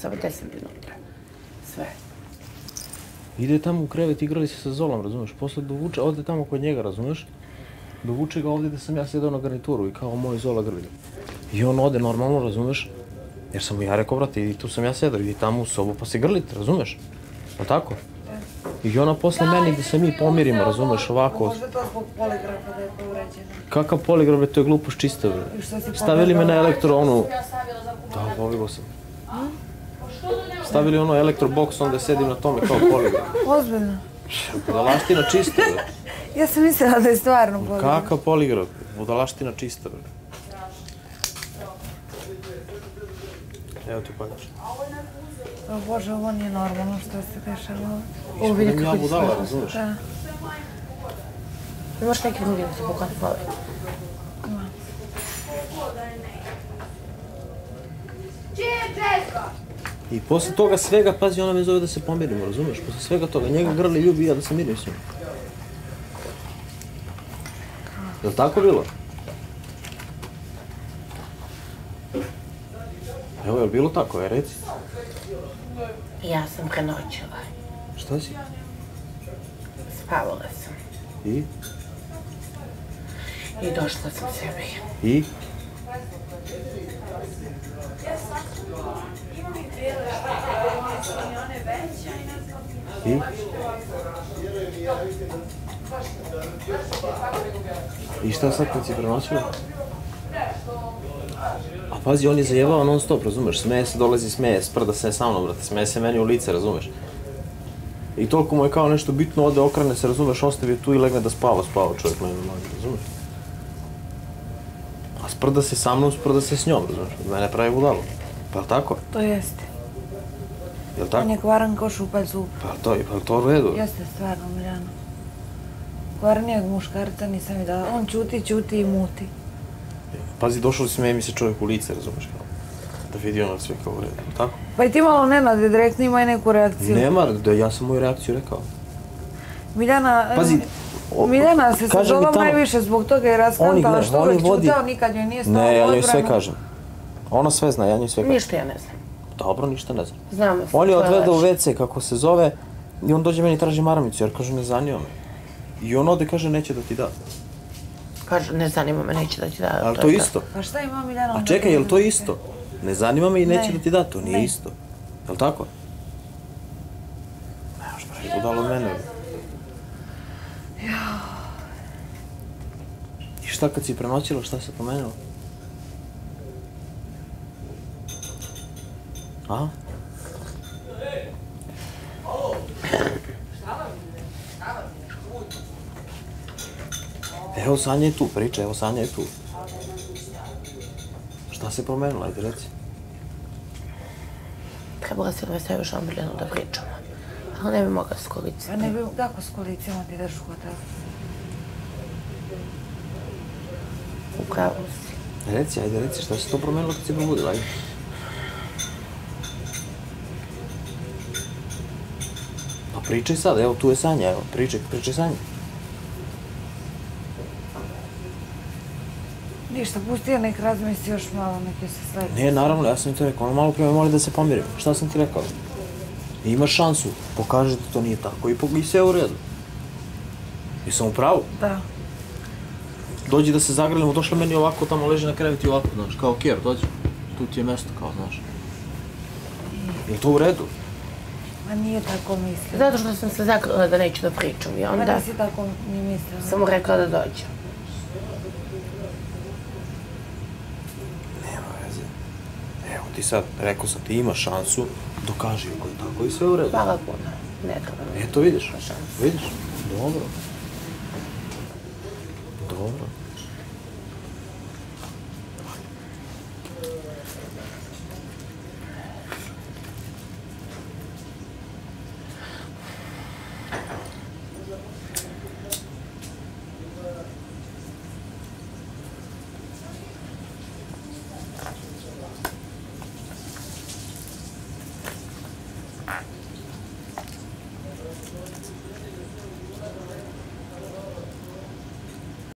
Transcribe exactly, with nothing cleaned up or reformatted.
samo deset minuta. Sve. Ide tamo u krevet, igrali se sa Zolom, razumiješ? Posle dovuče, ovde tamo kod njega, razumiješ? Dovuče ga ovde gde sam ja sjedao na garnituru i kao moj Zola grlja. I on ode normalno, razumiješ? Jer sam mu ja rekao, brate, i tu sam ja sjedao, idi tamo u sobu pa se grlite, razumiješ? No tako? I ona posle meni gde se mi pomirimo, razumeš, ovako. Možda to zbog poligrafa da je to uređeno. Kakav poligraf, to je glupost čista, bre. Stavili me na elektro, onu... Da, povigao sam. Stavili ono elektroboks, onda sedim na tome kao poligraf. Ozbiljno? Budalaština čista, bre. Ja sam mislila da je stvarno poligraf. Kakav poligraf, budalaština čista, bre. Evo ti padaš. O Bože, ovo nije normalno što se dešava. Ovo vidi kako ti sve postoji. Imaš neki drugi da se pokazati hvala? Ima. I posle toga svega, pazi, ona me zove da se pomirimo, razumeš? Posle svega toga, njega grli ljubi i ja da se mirim s njim. Je li tako bilo? Evo, je li bilo tako, je reci? Ja sam ga noćila. Šta si? Spavala sam. I? I došla sam sebi. I? I? I šta sad kad si prenoćila? A pazi, on je zajevao non stop, razumeš, smeje se, dolazi, smeje, sprda se sa mnom, brate, smeje se meni u lice, razumeš. I toliko mu je kao nešto bitno, ode, okrene se, razumeš, ostavi tu i legne da spava, spava čovjek na jednu nogu, razumeš. A sprda se sa mnom, sprda se s njom, razumeš, od mene pravi budalo. Pa je li tako? To jeste. Je li tako? On je kvaran kao šupalj zub. Pa je li to u redu? Jeste, stvarno, Miljano. Kvarnijeg muškarca nisam videla, on ćuti, ćuti i muti. Pazi, došao da smeje mi se čovjek u lice, razumeš kao, da vidi ono sve kao u redu, tako? Pa i ti malo nenade, direktno imaj neku reakciju. Nema, ja sam moju reakciju rekao. Miljana, Miljana se sa Zolom najviše zbog toga je raskantala što uvek čutao, nikad joj nije stalo u odbranu. Ne, ja njoj sve kažem. Ona sve zna, ja njoj sve kažem. Ništa ja ne znam. Dobro, ništa ne znam. Znam da se tvoje laži. On je odvede u ve ce, kako se zove, i on dođe meni i traži maramicu, jer kaže ne zanio me. I on ode kaže neće da ti da. Kaže, ne zanima me, neće da ti da... Ali to je isto. Pa šta ima Miljana... A čekaj, je li to isto? Ne zanima me i neće da ti da, to nije isto. Je li tako? Ne, još pravi budalo mene. I šta kad si prenoćila, šta se pomenilo? A? Evo, Sanja je tu, priča, evo, Sanja je tu. Šta se promenila, ajde reci. Trebala si odvesti još Ambiljanu da pričamo. Ali ne bi mogla s kolicima. Ne bi, kako s kolicima ti daš u hotel? U pravu si. Reci, ajde reci, šta se to promenilo kad si probudila, ajde. Pa pričaj sad, evo, tu je Sanja, evo, pričaj, pričaj Sanja. Ništa, pusti je nek razmisli još malo, nek je se sledi. Ne, naravno, ja sam mi to rekao, ono malo prema moli da se pomirimo. Šta sam ti rekao? Imaš šansu, pokaži da to nije tako i sve je u redu. I sam u pravu. Da. Dođi da se zagrlimo, došla meni ovako, tamo leži na krevet i ovako, znaš, kao kjer, dođi. Tu ti je mesto, kao, znaš. Je li to u redu? Ma nije tako mislila. Zato što sam se zagrlila da neću da pričam i onda... Ma nisi tako ni mislila. Sam mu rekla da dođe. Ti sad, rekao sam ti, imaš šansu, dokaži ako je tako i sve u redu. Hvala puno, ne trebam. Eto, vidiš, vidiš, dobro. Dobro.